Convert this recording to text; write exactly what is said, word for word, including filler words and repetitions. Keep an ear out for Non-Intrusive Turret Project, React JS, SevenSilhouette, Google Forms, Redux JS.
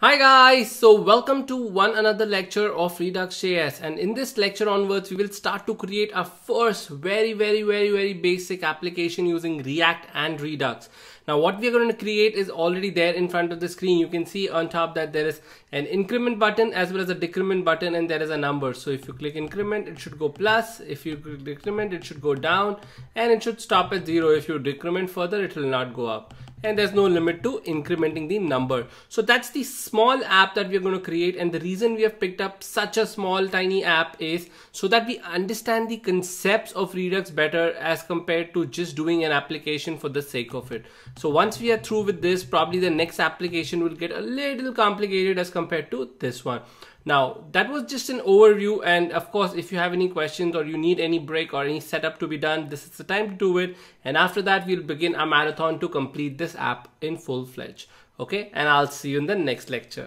Hi guys, so welcome to one another lecture of Redux J S, and in this lecture onwards we will start to create our first very very very very basic application using React and Redux. Now what we are going to create is already there in front of the screen. You can see on top that there is an increment button as well as a decrement button, and there is a number. So if you click increment it should go plus, if you click decrement it should go down, and it should stop at zero. If you decrement further it will not go up. And there's no limit to incrementing the number. So that's the small app that we're going to create, and the reason we have picked up such a small tiny app is so that we understand the concepts of Redux better as compared to just doing an application for the sake of it. So once we are through with this, probably the next application will get a little complicated as compared to this one. Now that was just an overview, and of course if you have any questions or you need any break or any setup to be done, this is the time to do it, and after that we'll begin a marathon to complete this app in full-fledged. Okay, and I'll see you in the next lecture.